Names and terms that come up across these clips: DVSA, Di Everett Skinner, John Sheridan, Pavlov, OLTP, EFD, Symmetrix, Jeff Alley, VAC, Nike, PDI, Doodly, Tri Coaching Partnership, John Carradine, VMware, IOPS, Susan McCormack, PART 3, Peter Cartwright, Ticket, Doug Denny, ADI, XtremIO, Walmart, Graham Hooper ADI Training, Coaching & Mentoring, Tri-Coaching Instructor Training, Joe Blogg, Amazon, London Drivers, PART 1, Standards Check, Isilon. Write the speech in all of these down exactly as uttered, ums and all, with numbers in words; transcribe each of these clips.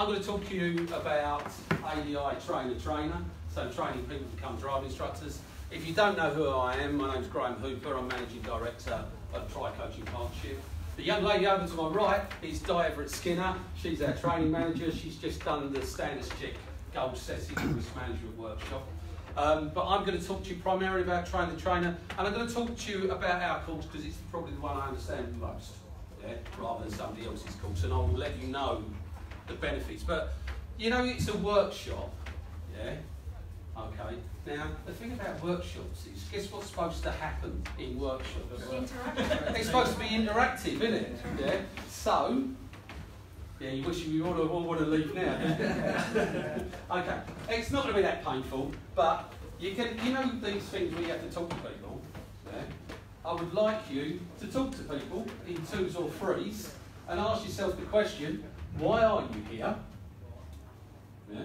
I'm going to talk to you about A D I Trainer Trainer, so training people to become driving instructors. If you don't know who I am, my name's Graham Hooper, I'm Managing Director of Tri Coaching Partnership. The young lady over to my right is Di Everett Skinner, she's our training manager, she's just done the Standards Check Goal Setting and Risk Management Workshop. Um, but I'm going to talk to you primarily about Train the Trainer, and I'm going to talk to you about our course because it's probably the one I understand most, yeah, rather than somebody else's course, and I will let you know the benefits. But you know, it's a workshop, yeah? Okay. Now, the thing about workshops is, guess what's supposed to happen in workshops? Interactive. It's supposed to be interactive, isn't it? Yeah? So, yeah, you wish you all, all want to leave now. Okay, it's not going to be that painful, but you can, you know these things where you have to talk to people. Yeah? I would like you to talk to people in twos or threes and ask yourself the question, why are you here? Yeah?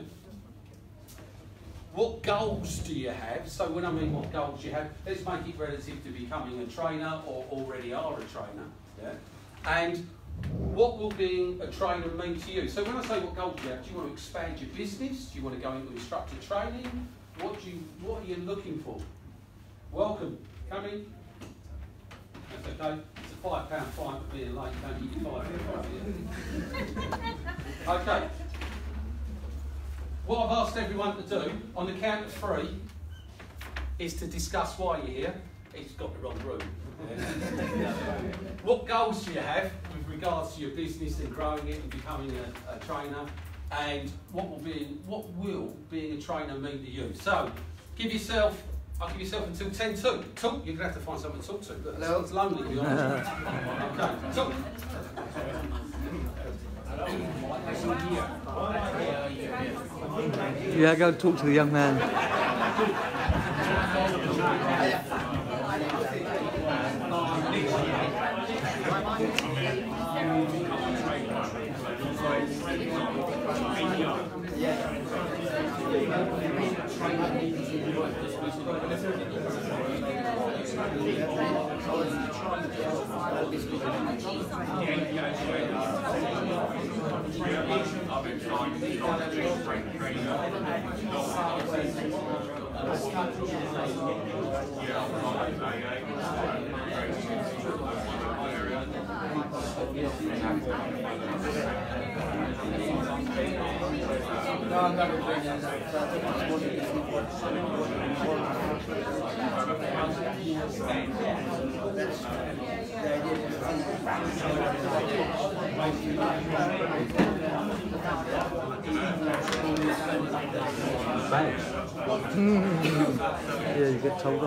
What goals do you have? So when I mean what goals you have, let's make it relative to becoming a trainer or already are a trainer. Yeah? And what will being a trainer mean to you? So when I say what goals do you have, do you want to expand your business? Do you want to go into instructor training? What do you, what are you looking for? Welcome, come in. That's okay. It's a five pound fine for being late. Don't you five pound fine. Okay. What I've asked everyone to do on the count of three is to discuss why you're here. It's got the wrong room. What goals do you have with regards to your business and growing it and becoming a, a trainer, and what will be what will being a trainer mean to you? So give yourself, I'll give yourself until ten to talk. You're gonna have to find someone to talk to. But hello. It's lonely, to be honest. Okay, talk. Yeah, go talk to the young man. Yeah, you get told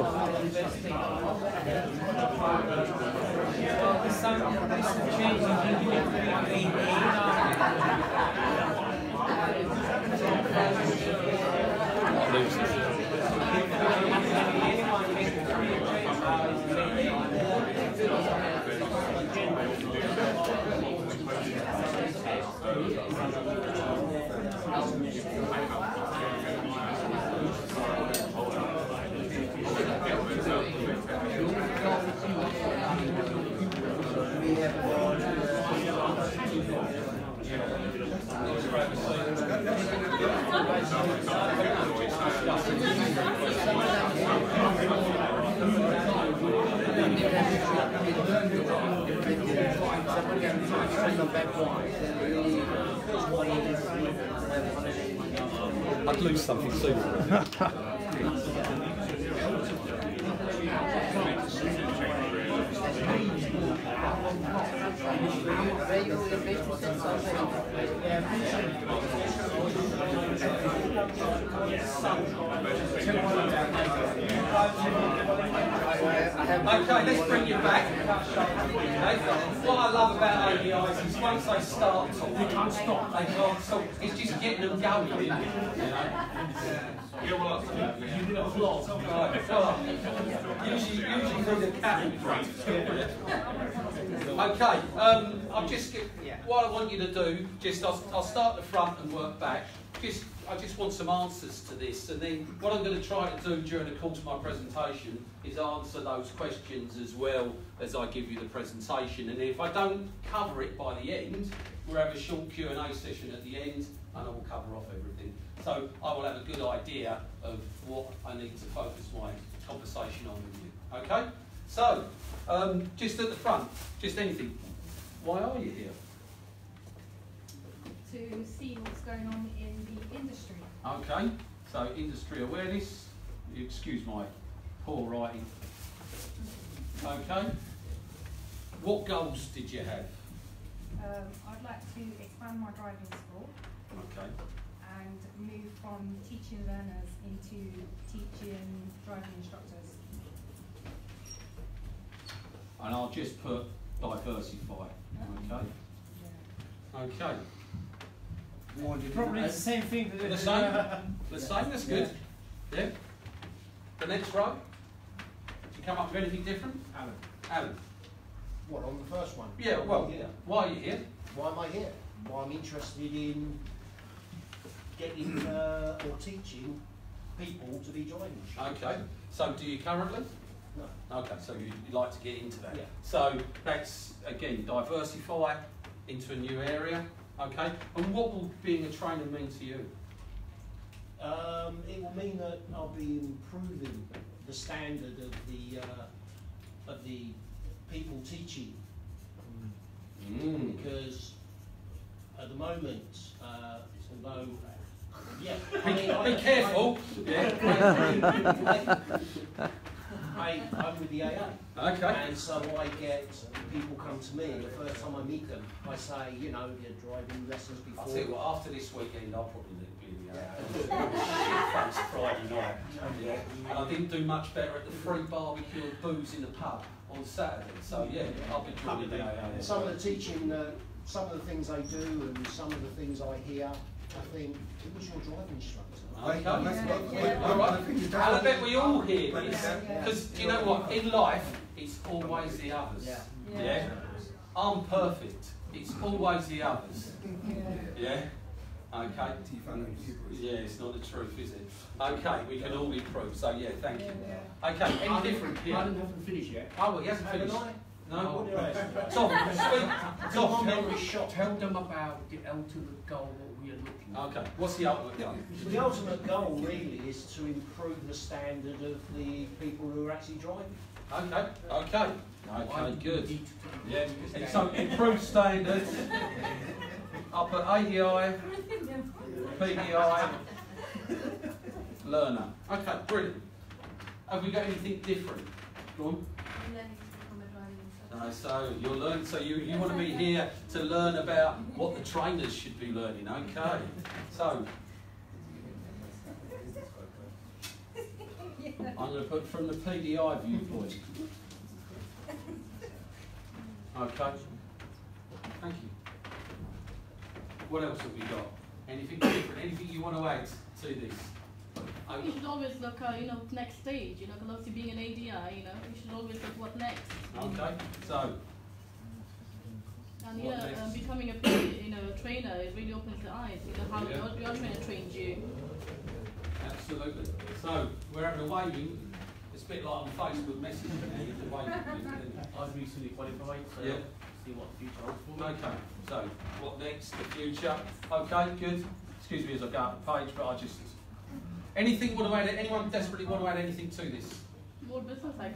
I'd lose something soon. Okay, let's bring you back. What I love about A D Is is once they start talking, they can't stop. They can't stop. It's just getting them going. You know? You did a vlog. Right. Usually, usually through the cabin front. Okay. Um, I'm just. What I want you to do, just I'll, I'll start the front and work back. just, I just want some answers to this, and then what I'm going to try to do during the course of my presentation is answer those questions as well as I give you the presentation. And if I don't cover it by the end, we'll have a short Q and A session at the end, and I will cover off everything. So I will have a good idea of what I need to focus my conversation on with you. Okay? So, um, just at the front, just anything. Why are you here? To see what's going on in the industry. Okay, so industry awareness. Excuse my poor writing. Okay. What goals did you have? Um, I'd like to expand my driving school. Okay. And move from teaching learners into teaching driving instructors. And I'll just put diversify. Okay. Yeah. Okay. Probably the same thing. The same. The same. That's good. Yeah. Yeah. The next row. Did you come up with anything different, Alan? Alan. What, on the first one? Yeah. Well. Yeah. Why are you here? Why am I here? Well, I'm interested in getting uh, or teaching people to be driving. Okay. So, do you currently? No. Okay. So you like to get into that. Yeah. So that's again diversify into a new area. Okay, and what will being a trainer mean to you? Um, it will mean that I'll be improving the standard of the uh, of the people teaching, mm. because at the moment, uh, although yeah, I mean, I, be careful. I, yeah. I, I'm with the A A, okay. And so I get people come to me, and the first time I meet them, I say, you know, you're driving lessons before. I'll tell you what, after this weekend, I'll probably be in the A A. Yeah. Shit, Friday night. Yeah. And I didn't do much better at the free barbecue and booze in the pub on Saturday. So, yeah, I'll be joining the A A. Some of the teaching, uh, some of the things they do, and some of the things I hear, I think, it was your driving instructor. Okay. Yeah, yeah. All right. And I bet we all hear this, because yeah. you know what? In life, it's always the others. Yeah. Yeah. Yeah. I'm perfect. It's always the others. Yeah. Yeah. Okay. Yeah. It's not the truth, is it? Okay. We can all improve. So yeah. Thank you. Okay. Any different here? I haven't finished yet. Oh, well, he hasn't finished. No. Tom, speak. Tom, tell them about the ultimate goal. Okay, what's the ultimate goal? The ultimate goal really is to improve the standard of the people who are actually driving. Okay, okay, okay, good. Yeah, so improved standards up at A D I, P D I, learner. Okay, brilliant. Have we got anything different? Go on. No, so you're learning, so you, you want to be here to learn about what the trainers should be learning, okay. So I'm going to put from the P D I viewpoint. Okay. Thank you. What else have we got? Anything different? Anything you want to add to this? Okay. You should always look at, you know, next stage, you know, because obviously being an A D I, you know, you should always look what next. Okay, so. And, you know, um, becoming a you know, a trainer, it really opens the eyes, you know, how yeah. your, your trainer trains you. Absolutely. So, we're having a waving. It's a bit like on Facebook message now, you can wave. I've recently qualified, so yeah. see what the future holds for me. Okay, so, what next, the future. Okay, good. Excuse me as I go up the page, but I just... Anything want to add? Anyone desperately want to add anything to this? More business, I guess.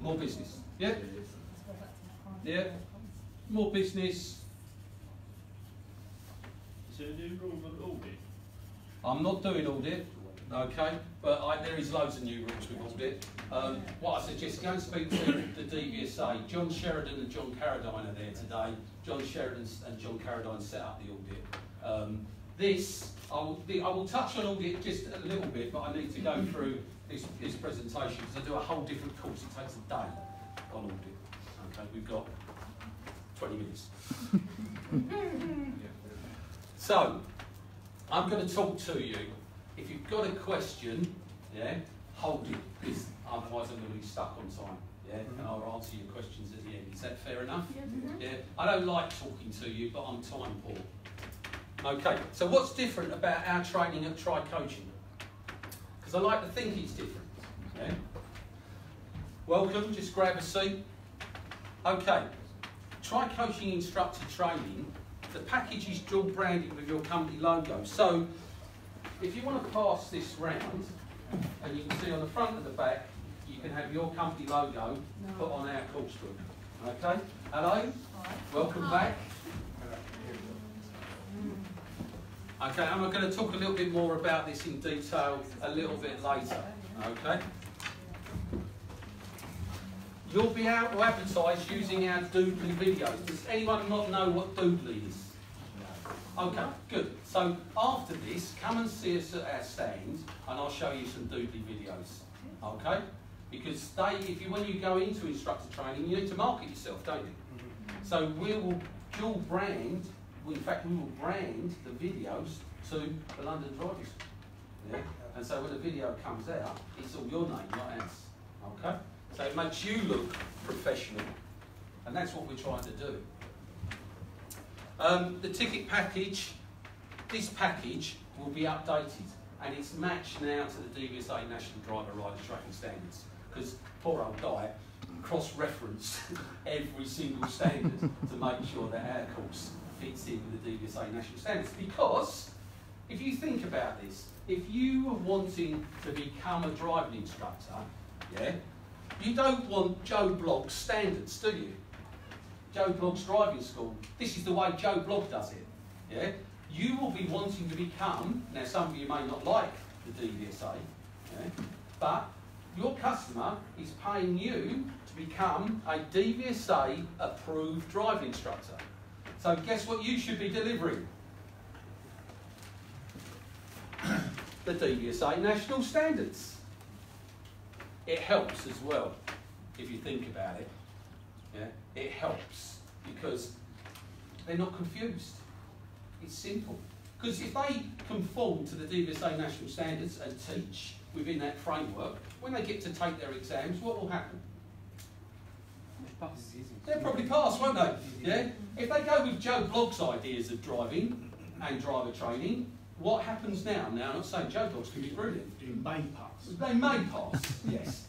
More business. Yeah. Yeah. More business. Is there a new rule for audit? I'm not doing audit. Okay, but I, there is loads of new rules with audit. Um, what I suggest, go and speak to the D V S A. John Sheridan and John Carradine are there today. John Sheridan and John Carradine set up the audit. Um, This, I will, the, I will touch on audit just a little bit, but I need to go through this, this presentation because I do a whole different course. It takes a day on audit. Okay, we've got twenty minutes. So, I'm going to talk to you. If you've got a question, yeah, hold it, because otherwise I'm going to be stuck on time. Yeah, and I'll answer your questions at the end. Is that fair enough? Yeah. I don't like talking to you, but I'm time poor. Okay, so what's different about our training at Tri Coaching? Because I like to think it's different. Yeah? Welcome, just grab a seat. Okay, Tri Coaching Instructor Training, the package is dual branded with your company logo. So if you want to pass this round, and you can see on the front and the back, you can have your company logo no. put on our course book. Okay, hello, Hi. welcome Hi. back. Okay, and we're going to talk a little bit more about this in detail a little bit later. Okay. You'll be able to advertise using our Doodly videos. Does anyone not know what Doodly is? Okay, good. So after this, come and see us at our stand, and I'll show you some Doodly videos. Okay? Because they, if you, when you go into instructor training, you need to market yourself, don't you? So we will dual brand. In fact, we will brand the videos to the London Drivers. Yeah? And so when the video comes out, it's all your name, not ours. Okay? So it makes you look professional. And that's what we're trying to do. Um, the ticket package, this package will be updated. And it's matched now to the D V S A National Driver Rider Training Standards. Because poor old Di cross-referenced every single standard to make sure that our course fits in with the D V S A national standards, because if you think about this, if you are wanting to become a driving instructor, yeah, you don't want Joe Blogg's standards, do you? Joe Blogg's driving school. This is the way Joe Blogg does it. Yeah, you will be wanting to become. Now, some of you may not like the D V S A, yeah, but your customer is paying you to become a D V S A approved driving instructor. So guess what you should be delivering? The D V S A national standards. It helps as well, if you think about it. Yeah? It helps because they're not confused. It's simple. Because if they conform to the D V S A national standards and teach within that framework, when they get to take their exams, what will happen? They'll probably pass, won't they? Yeah? If they go with Joe Blogg's ideas of driving and driver training, what happens now? Now, I'm not saying Joe Blogg's can be brilliant. They may pass. They may pass, yes.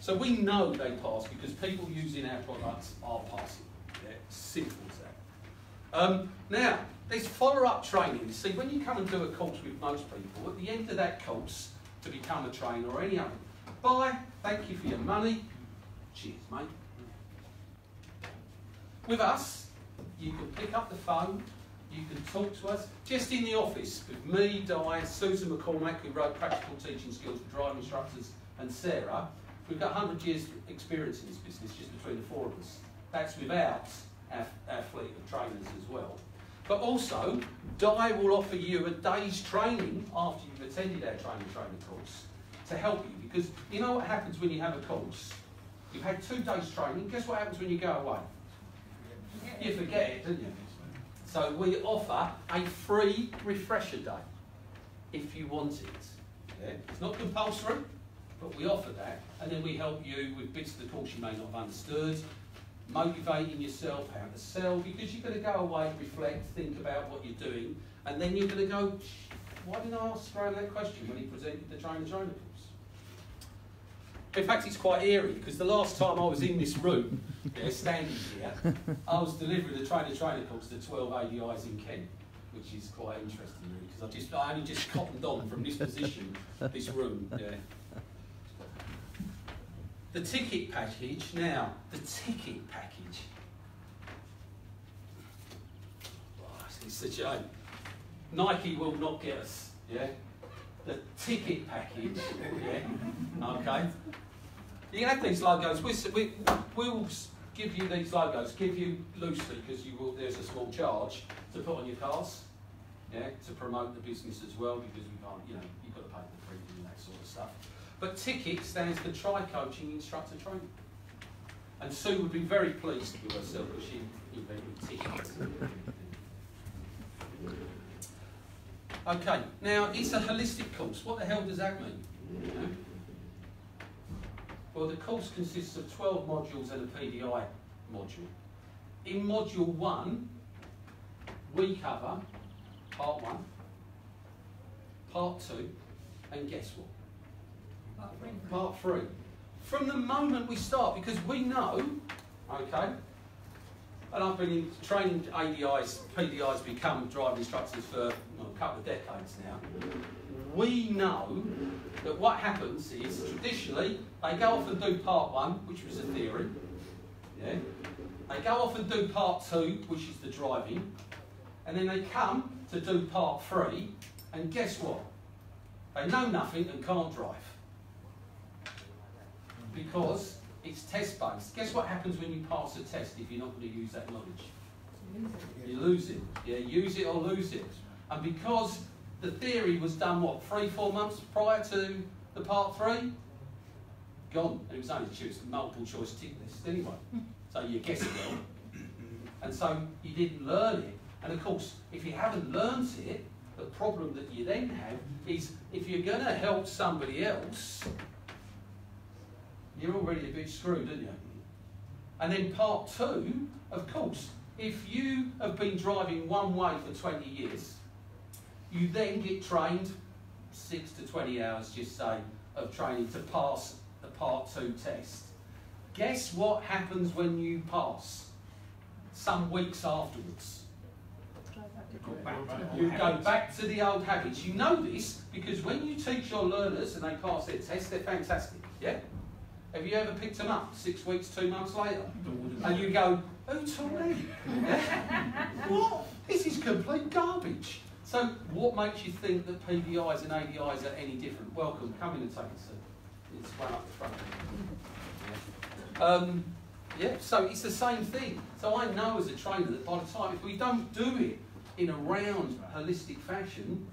So we know they pass because people using our products are passing. Yeah? Simple as that. Um, now, there's follow-up training. See, when you come and do a course with most people, at the end of that course, to become a trainer or any other, bye, thank you for your money. Cheers, mate. With us, you can pick up the phone, you can talk to us, just in the office with me, Di, Susan McCormack, who wrote Practical Teaching Skills for Driving Instructors, and Sarah. We've got one hundred years experience in this business, just between the four of us. That's without our, our fleet of trainers as well. But also, Di will offer you a day's training after you've attended our training training course to help you, because you know what happens when you have a course? You've had two days training, guess what happens when you go away? You forget it, didn't you? So we offer a free refresher day if you want it. Yeah? It's not compulsory, but we offer that, and then we help you with bits of the course you may not have understood, motivating yourself, how to sell, because you're going to go away, reflect, think about what you're doing, and then you're going to go, why didn't I ask Graham that question when he presented the trainer trainer course? In fact, it's quite eerie, because the last time I was in this room, yeah, standing here, I was delivering the trainer trainer course to twelve A D Is in Kent, which is quite interesting, really, because I just I only just cottoned on from this position, this room. Yeah. The ticket package now. The ticket package. Oh, it's such a shame. Nike will not get us. Yeah. The ticket package. Yeah. Okay. You can have these logos. We, we will give you these logos, give you loosely, because you will, there's a small charge to put on your cars, yeah, to promote the business as well, because we can't, you know, you've got to pay for the premium and that sort of stuff. But Ticket stands for Tri Coaching Instructor Training. And Sue would be very pleased with herself because she invented Ticket. Okay, now it's a holistic course. What the hell does that mean? You know? Well, the course consists of twelve modules and a P D I module. In module one, we cover part one, part two, and guess what? Part three. Part three. From the moment we start, because we know, okay, and I've been in, trained A D Is, P D Is, become driver instructors for well, a couple of decades now. We know that what happens is, traditionally, they go off and do part one, which was a theory. Yeah. They go off and do part two, which is the driving. And then they come to do part three, and guess what? They know nothing and can't drive. Because it's test-based. Guess what happens when you pass a test if you're not going to use that knowledge? You lose it. Yeah, use it or lose it. And because the theory was done, what, three, four months prior to the part three? Gone. And it was only a multiple choice tick list anyway. So you guess it well. And so you didn't learn it. And of course, if you haven't learned it, the problem that you then have is if you're going to help somebody else, you're already a bit screwed, aren't you? And then part two, of course, if you have been driving one way for twenty years, you then get trained six to twenty hours, just say, of training to pass the part two test. Guess what happens when you pass? Some weeks afterwards. You go back to the old habits. You know this because when you teach your learners and they pass their tests, they're fantastic, yeah? Have you ever picked them up six weeks, two months later? And you go, who taught me? What? This is complete garbage. So what makes you think that P D Is and A D Is are any different? Welcome, come in and take a seat. It's one up the front. Um, yeah, so it's the same thing. So I know as a trainer that by the time, if we don't do it in a round, holistic fashion,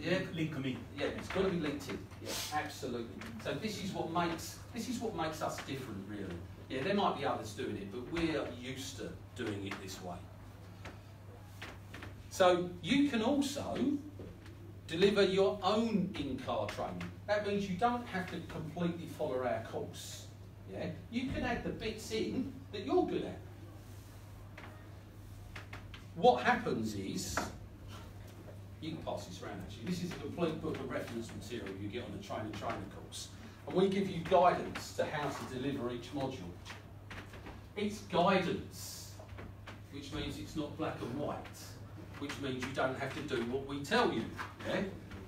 yeah, link me. Yeah, it's got to be linked in. Yeah, absolutely. So this is what makes this is what makes us different, really. Yeah, there might be others doing it, but we're used to doing it this way. So you can also deliver your own in-car training. That means you don't have to completely follow our course. Yeah, you can add the bits in that you're good at. What happens is, you can pass this around actually. This is a complete book of reference material you get on the trainer trainer course. And we give you guidance to how to deliver each module. It's guidance, which means it's not black and white, which means you don't have to do what we tell you. Yeah?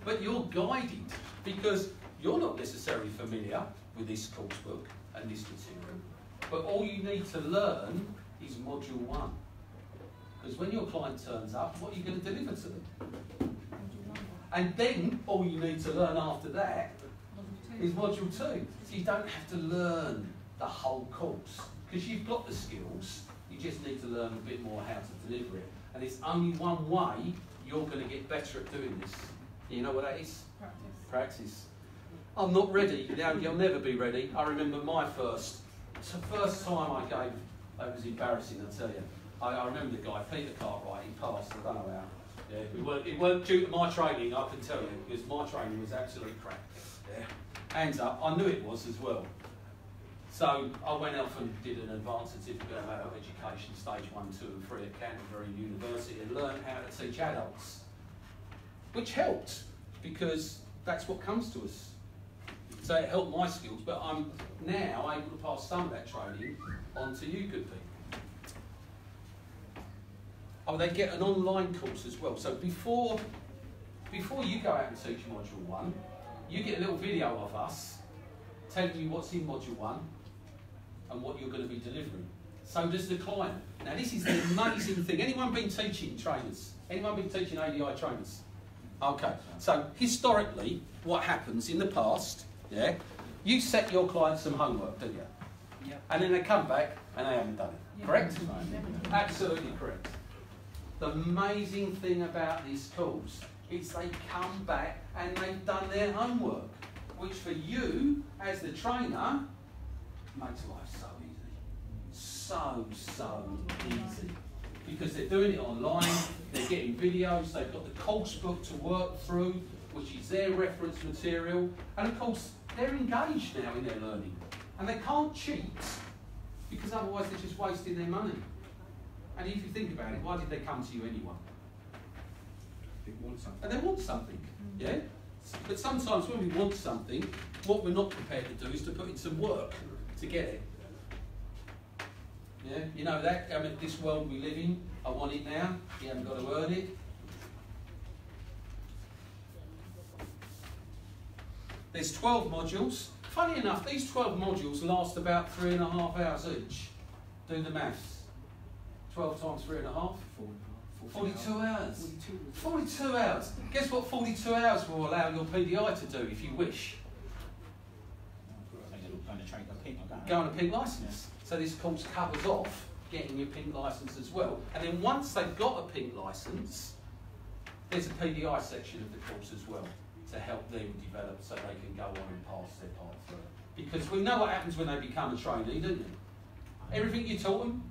But you're guided because you're not necessarily familiar with this course book and this material. But all you need to learn is module one. Because when your client turns up, what are you going to deliver to them? And then all you need to learn after that is module two. So you don't have to learn the whole course. Because you've got the skills, you just need to learn a bit more how to deliver it. And it's only one way you're going to get better at doing this. You know what that is? Practice. Practice. I'm not ready. Now you'll never be ready. I remember my first, the first time I gave, it was embarrassing, I tell you. I remember the guy, Peter Cartwright, he passed, I don't know how. Yeah, it, weren't, it weren't due to my training, I can tell you, because my training was absolute crap. Yeah. Hands up, I knew it was as well. So I went off and did an advanced certificate of education, stage one, two and three at Canterbury University and learned how to teach adults. Which helped, because that's what comes to us. So it helped my skills, but I'm now able to pass some of that training on to you good people. Oh, they get an online course as well. So before, before you go out and teach module one, you get a little video of us telling you what's in module one and what you're going to be delivering. So does the client. Now this is the amazing thing. Anyone been teaching trainers? Anyone been teaching A D I trainers? Okay, so historically, what happens in the past, yeah, you set your clients some homework, don't you? Yep. And then they come back and they haven't done it, correct? Yeah. Absolutely correct. The amazing thing about these calls is they come back and they've done their homework, which for you, as the trainer, makes life so easy. So, so easy. Because they're doing it online, they're getting videos, they've got the course book to work through, which is their reference material, and of course, they're engaged now in their learning. And they can't cheat, because otherwise they're just wasting their money. And if you think about it, why did they come to you anyway? want something, and they want something, yeah? But sometimes when we want something, what we're not prepared to do is to put in some work to get it. Yeah, you know that, I mean, this world we live in, I want it now, you haven't got to earn it. There's twelve modules. Funny enough, these twelve modules last about three and a half hours each. Do the maths. twelve times three and a half? forty-two hours. forty-two hours. Guess what forty-two hours will allow your P D I to do if you wish? Go on a pink licence. So this course covers off getting your pink licence as well. And then once they've got a pink licence, there's a P D I section of the course as well to help them develop so they can go on and pass their part through. Because we know what happens when they become a trainee, don't we? Everything you taught them?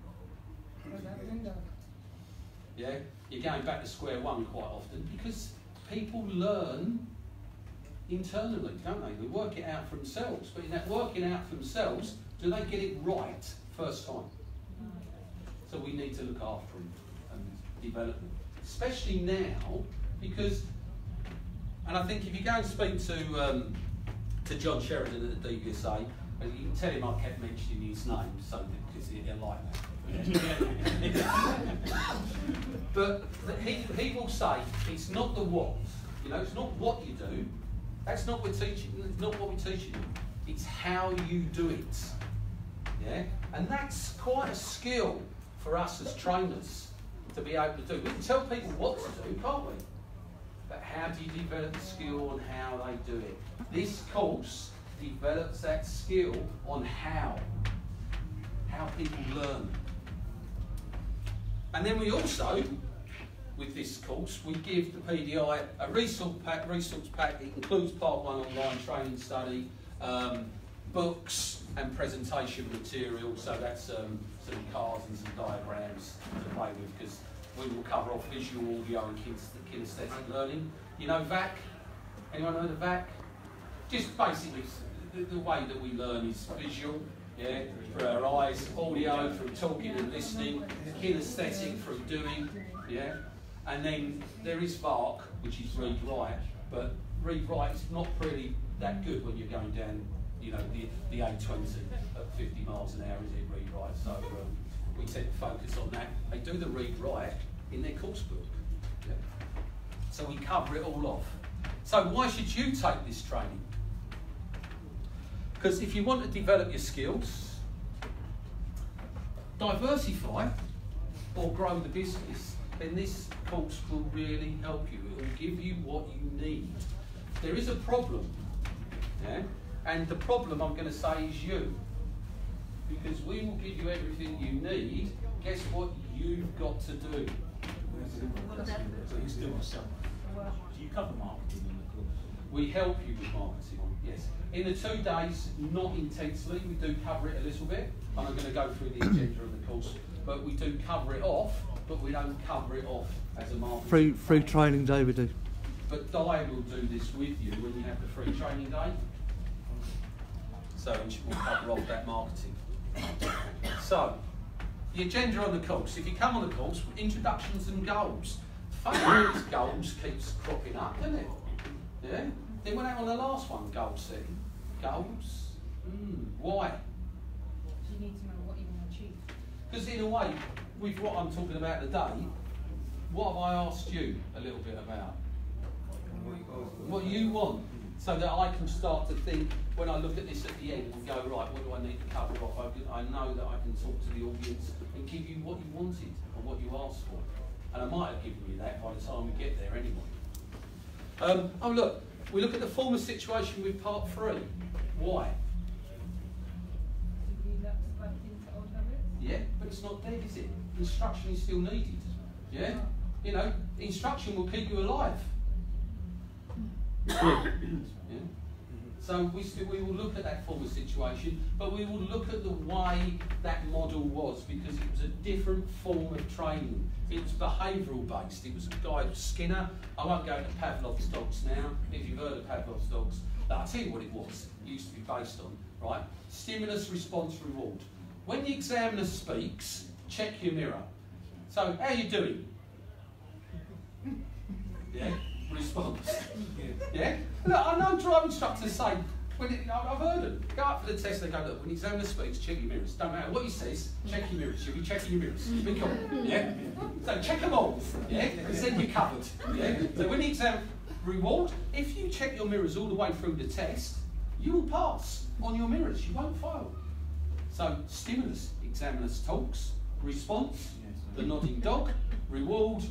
Yeah, you're going back to square one quite often because people learn internally, don't they? They work it out for themselves. But in that working out for themselves, do they get it right first time? So we need to look after them and develop them. Especially now, because, and I think if you go and speak to um, to John Sheridan at the D V S A, and you can tell him I kept mentioning his name, so because he didn't like that. But he, he will say it's not the what, you know, it's not what you do, that's not what we're teaching, it's not what we're teaching you, it's how you do it, yeah, and that's quite a skill for us as trainers to be able to do. We can tell people what to do, can't we, but how do you develop the skill on how they do it? This course develops that skill on how, how people learn. And then we also, with this course, we give the P D I a resource pack. Resource pack that includes part one online training study, um, books and presentation material. So that's um, some cards and some diagrams to play with, because we will cover off visual, audio and kinesthetic learning. You know V A C? Anyone know the V A C? Just basically the, the way that we learn is visual. Yeah, through our eyes, audio through talking and listening, kinesthetic through doing, yeah, and then there is V A R C, which is read write, but read write is not really that good when you're going down, you know, the the A twenty at fifty miles an hour, is it read write? So um, we tend to focus on that. They do the read write in their course book, yeah. So we cover it all off. So why should you take this training? Because if you want to develop your skills, diversify or grow the business, then this course will really help you. It will give you what you need. There is a problem, yeah? And the problem I'm going to say is you. Because we will give you everything you need. Guess what you've got to do? Do you cover marketing in the course? We help you with marketing, yes. In the two days, not intensely, we do cover it a little bit. I'm not going to go through the agenda of the course, but we do cover it off, but we don't cover it off as a marketing. Free, free training day we do. But Di will do this with you when you have the free training day. So we'll cover off that marketing. So, the agenda on the course. If you come on the course, introductions and goals. Funny, these goals keeps cropping up, doesn't it? Yeah? Then went out on the last one, goal setting. Goals? Mm, why? You need to know what you want to achieve. Because in a way, with what I'm talking about today, what have I asked you a little bit about? What you want. So that I can start to think, when I look at this at the end and go, right, what do I need to cover off? I know that I can talk to the audience and give you what you wanted or what you asked for. And I might have given you that by the time we get there anyway. Um, oh look, we look at the former situation with part three. Why? Yeah, but it's not dead, is it? Instruction is still needed. Yeah? You know, instruction will keep you alive. Yeah. So we, still, we will look at that former situation, but we will look at the way that model was, because it was a different form of training. It was behavioural based. It was a guy with Skinner. I won't go into Pavlov's dogs now. If you've heard of Pavlov's dogs, but I'll tell you what it was. It used to be based on, right? Stimulus, response, reward. When the examiner speaks, check your mirror. So, how are you doing? Yeah? goosebumps. Yeah? Look, I know driving instructors say, when it, I've heard them, go up for the test, they go, look, when examiner speaks, check your mirrors. Don't matter what he says, check your mirrors. You'll be checking your mirrors. Be cool. Yeah? So check them all. Yeah? Because then you're covered. Yeah? So when the exam reward, if you check your mirrors all the way through the test, you will pass on your mirrors. You won't fail. So stimulus, examiner's talks, response, the nodding dog, reward,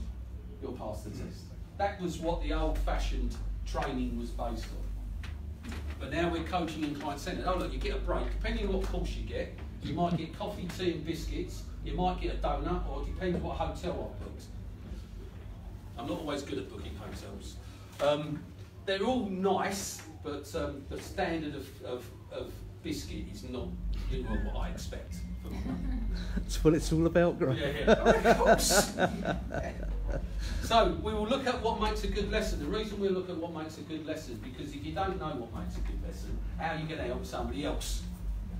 you'll pass the test. That was what the old-fashioned training was based on. But now we're coaching and client-centered. Oh look, you get a break. Depending on what course you get, you might get coffee, tea and biscuits, you might get a donut, or it depends what hotel I booked. I'm not always good at booking hotels. Um, they're all nice, but um, the standard of, of, of biscuit is not what I expect. That's what it's all about, Graham. Yeah, yeah. Of course. Yeah. So we will look at what makes a good lesson. The reason we look at what makes a good lesson is because if you don't know what makes a good lesson, how are you going to help somebody else?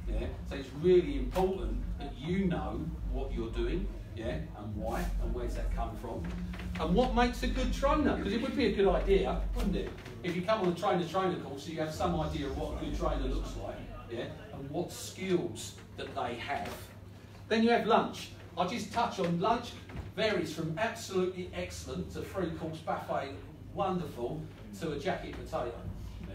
Yeah. So it's really important that you know what you're doing, yeah, and why, and where's that come from, and what makes a good trainer. Because it would be a good idea, wouldn't it, if you come on a trainer-trainer course, so you have some idea of what a good trainer looks like, yeah, and what skills that they have. Then you have lunch. I'll just touch on lunch. Varies from absolutely excellent to three-course buffet, wonderful, to a jacket potato,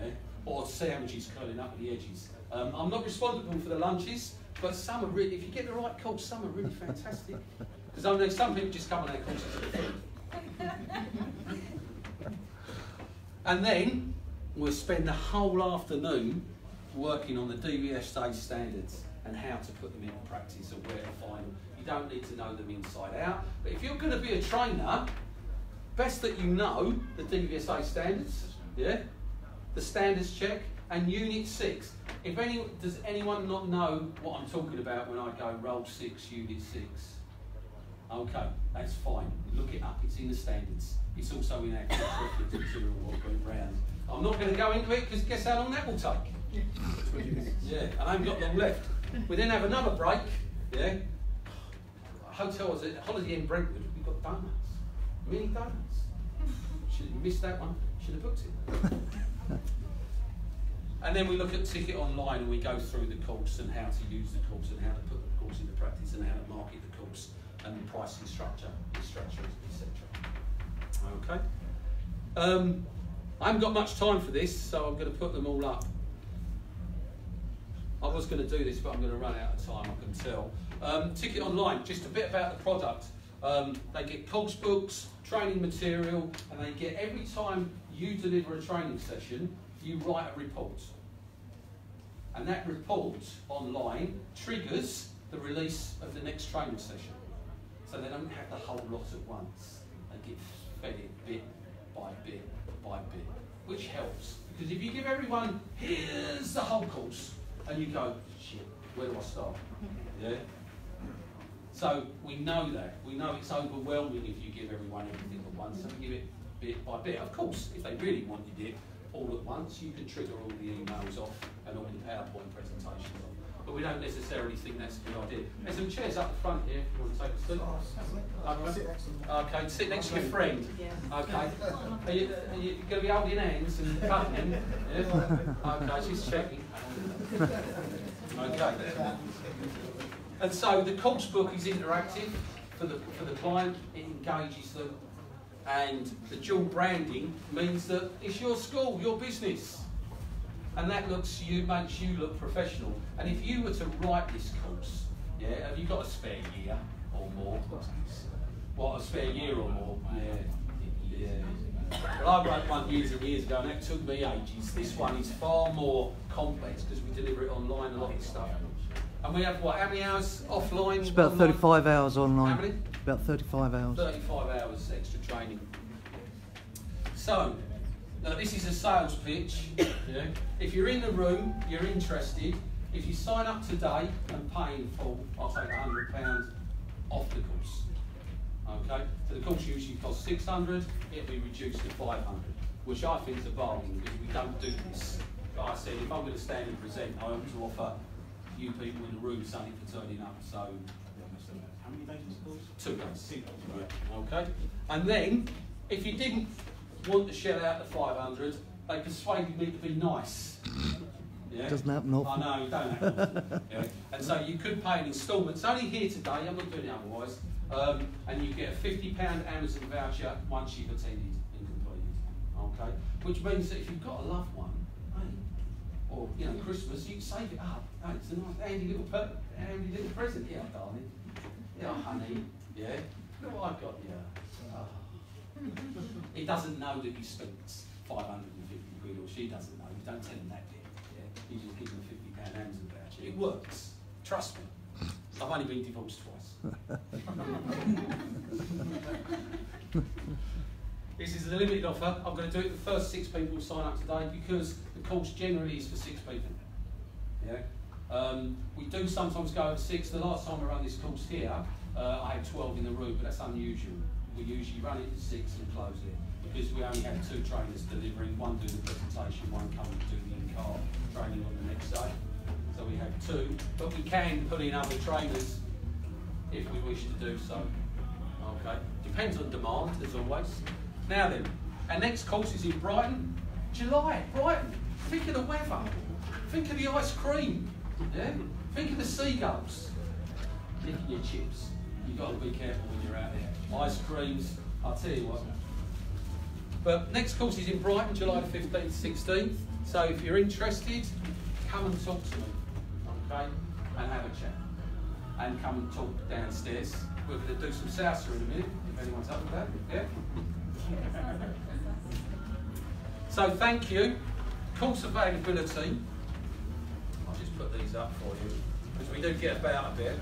yeah, or sandwiches curling up at the edges. Um, I'm not responsible for the lunches, but some are really, if you get the right course, some are really fantastic. Because I know some people just come on their courses for the food. And then we'll spend the whole afternoon working on the D V S A standards and how to put them into practice and where to find them. You don't need to know them inside out, but if you're going to be a trainer, best that you know the D V S A standards, yeah, the standards check, and Unit six. If any, does anyone not know what I'm talking about when I go Role six, Unit six? Okay, that's fine. Look it up, it's in the standards. It's also in our reference material what went round. I'm not going to go into it because guess how long that will take? twenty minutes. Yeah, and I haven't got long left. We then have another break, yeah. Hotels at Holiday Inn Brentwood, we've got donuts. Mini donuts. Should have missed that one, should have booked it. And then we look at Ticket Online and we go through the course and how to use the course and how to put the course into practice and how to market the course and the pricing structure, instructions, et cetera. Okay. Um, I haven't got much time for this, so I'm going to put them all up. I was going to do this, but I'm going to run out of time, I can tell. Um, Ticket Online, just a bit about the product. Um, they get course books, training material, and they get, every time you deliver a training session, you write a report. And that report online triggers the release of the next training session. So they don't have the whole lot at once. They get fed it bit by bit by bit, which helps. Because if you give everyone, here's the whole course, and you go, shit, where do I start? Yeah? So we know that. We know it's overwhelming if you give everyone everything at once, and give it bit by bit. Of course, if they really wanted it all at once, you could trigger all the emails off and all the PowerPoint presentations off. But we don't necessarily think that's a good idea. There's some chairs up the front here if you want to take a seat. Okay, okay. Sit next to your friend. Okay. Are you, are you going to be holding hands and cutting? Yeah? Okay, she's checking. Okay. And so the course book is interactive for the, for the client, it engages them, and the dual branding means that it's your school, your business, and that looks you makes you look professional. And if you were to write this course, yeah, have you got a spare year or more? What, a spare year or more? Yeah, yeah. Well, I wrote one years and years ago, and that took me ages. This one is far more complex because we deliver it online and all this stuff. And we have, what, how many hours offline? It's about online? thirty-five hours online. How many? About thirty-five hours. thirty-five hours extra training. So, now this is a sales pitch. Yeah. If you're in the room, you're interested. If you sign up today and pay in full, I'll take one hundred pounds off the course. Okay? So the course usually costs six hundred pounds, it'll be reduced to five hundred pounds, which I think is a bargain because we don't do this. But I said, if I'm going to stand and present, I ought to offer you people in the room something for turning up. So, how many days was the course? Two days. Two days, right. Okay. And then, if you didn't want to shell out the five hundred, they persuaded me to be nice. Yeah? Doesn't happen often. I know, don't happen. Yeah? And so you could pay an instalment. It's only here today, I'm not doing it otherwise. Um, and you get a fifty pound Amazon voucher once you've attended and completed. Okay? Which means that if you've got a loved one, hey, or you know, Christmas, you can save it up. Hey, it's a nice handy little, per handy little present. Yeah, darling. Yeah, honey. Yeah. Look what I've got here. Oh. It doesn't know that you spent five hundred and fifty quid, or she doesn't know. You don't tell them that bit. You just give them a fifty pound Amazon voucher. It works. Trust me. I've only been divorced twice. This is a limited offer. I'm going to do it for the first six people who sign up today because the course generally is for six people. Yeah. Um, we do sometimes go at six. The last time I ran this course here, uh, I had twelve in the room, but that's unusual. We usually run it at six and close it because we only have two trainers delivering, one doing the presentation, one coming to do the in-car training on the next day. So we have two, but we can put in other trainers if we wish to do so. Okay, depends on demand as always. Now then, our next course is in Brighton, July. Brighton, think of the weather, think of the ice cream, yeah? Think of the seagulls, licking your chips. You've got to be careful when you're out there. Ice creams, I'll tell you what. But next course is in Brighton, July fifteenth, sixteenth. So if you're interested, come and talk to me, okay? And have a chat. And come and talk downstairs. We're going to do some salsa in a minute, if anyone's up with that, yeah? So thank you. Course availability. I'll just put these up for you, because we do get about a bit.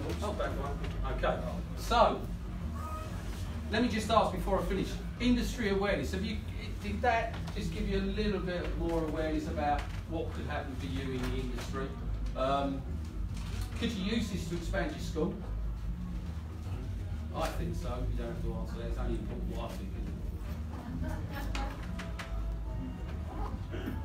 Oops, back one. Okay, so let me just ask before I finish. Industry awareness. Have you did that just give you a little bit more awareness about what could happen for you in the industry? Um, could you use this to expand your school? I think so. You don't have to answer that. It's only important what I think.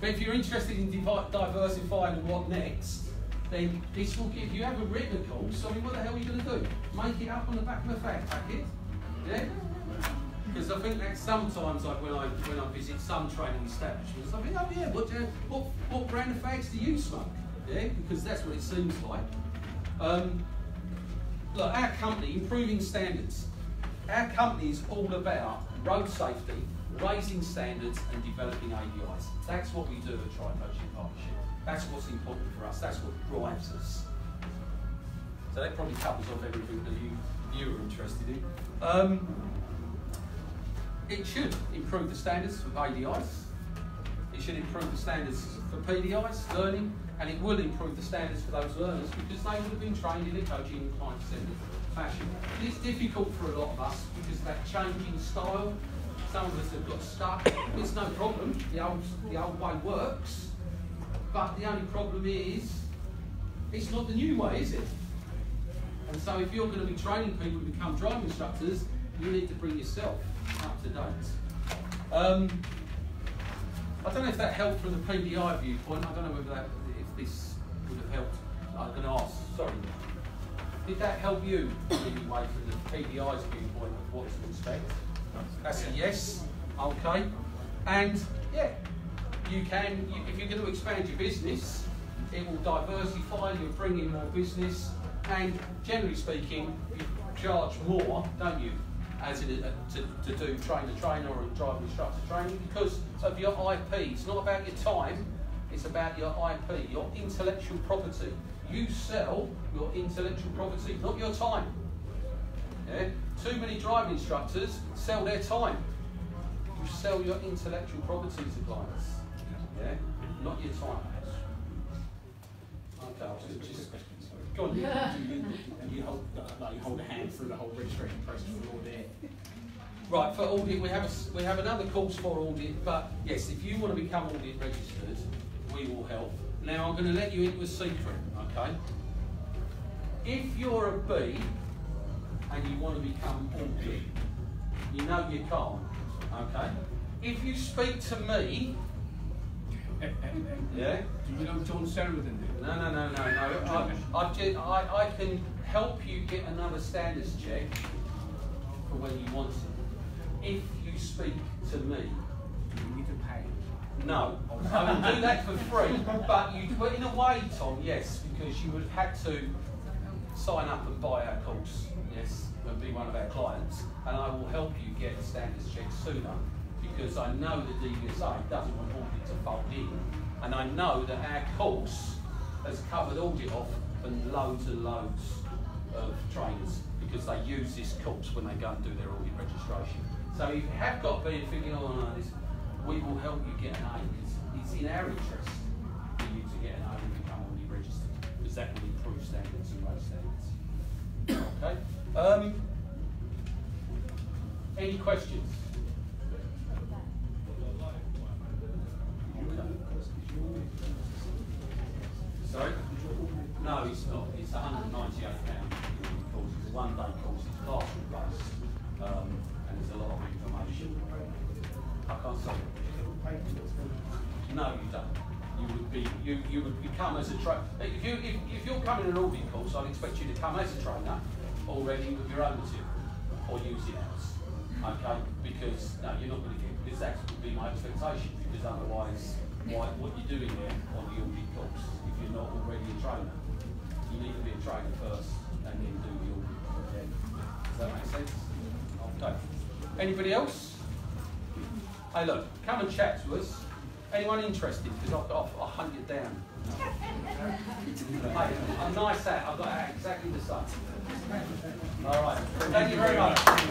But if you're interested in diversifying what next, then this will give you have a written course. I mean, what the hell are you going to do? Make it up on the back of a fact packet, yeah? Because I think that sometimes, like when I when I visit some training establishments, I think, oh yeah, what do you, what what brand of fags do you smoke? Yeah, because that's what it seems like. Um, look, our company improving standards. Our company is all about road safety, raising standards, and developing A D Is. That's what we do at Tri Coaching Partnership. That's what's important for us. That's what drives us. So that probably covers off everything that you, you were interested in. Um, it should improve the standards for A D Is. It should improve the standards for P D Is, learning, and it will improve the standards for those learners because they would have been trained in a coaching and client-centered fashion. It's difficult for a lot of us because of that changing style. Some of us have got stuck. It's no problem. The old, the old way works. But the only problem is, it's not the new way, is it? And so if you're going to be training people to become driving instructors, you need to bring yourself up to date. Um, I don't know if that helped from the P D I viewpoint. I don't know whether that, if this would have helped. I'm going to ask, sorry. Did that help you in any way from the P D I's viewpoint of what to expect? That's a yes, okay. And yeah. You can, you, if you're going to expand your business, it will diversify, you'll bring in more business, and generally speaking, you charge more, don't you, as in a, to, to do train-to-trainer or driver instructor training because of your I P. It's not about your time, it's about your I P, your intellectual property. You sell your intellectual property, not your time. Yeah? Too many driving instructors sell their time. You sell your intellectual property to clients. Yeah? Not your time. Okay, I'll just, just go on. Yeah. Do you, do you hold, like, you hold a hand through the whole registration process for audit? Right, for audit, we have a, we have another course for audit, but yes, if you want to become audit registered, we will help. Now, I'm going to let you into a secret, okay? If you're a B and you want to become audit, you know you can't, okay? If you speak to me, yeah. Do you know John Sheridan? No, no, no, no, no. I, I, I, I can help you get another standards check when you want it. If you speak to me, you need to pay. No, I would do that for free. But you, but in a way, Tom, yes, because you would have had to sign up and buy our course, yes, and be one of our clients. And I will help you get standards checked sooner, because I know the D V S A doesn't want audit to fold in, and I know that our course has covered audit off and loads and loads of trainers, because they use this course when they go and do their audit registration. So if you have got been thinking, oh no, this, we will help you get an A, because it's in our interest for you to get an A and become audit registered, because that will improve standards and raise standards. Okay. Um, any questions? Sorry? No, it's not. It's one hundred and ninety-eight pounds because it's a one-day course, it's classroom based, um, and there's a lot of information. I can't say it. No, you don't. You would be you you would become as a trainer. If you if, if you're coming in an audit course, I'd expect you to come as a trainer already with your own material or use it as. Okay? Because no, you're not going to get this. That would be my expectation, because otherwise, why what you're doing there on the audit course if you're not already a trainer? You need to be a trainer first and then do the audit. Okay. Does that make sense? Okay. Anybody else? Hey look, come and chat to us. Anyone interested? Because I've got, I'll hunt you down. Hey, I'm nice at, I've got exactly the same. All right. Thank you very much.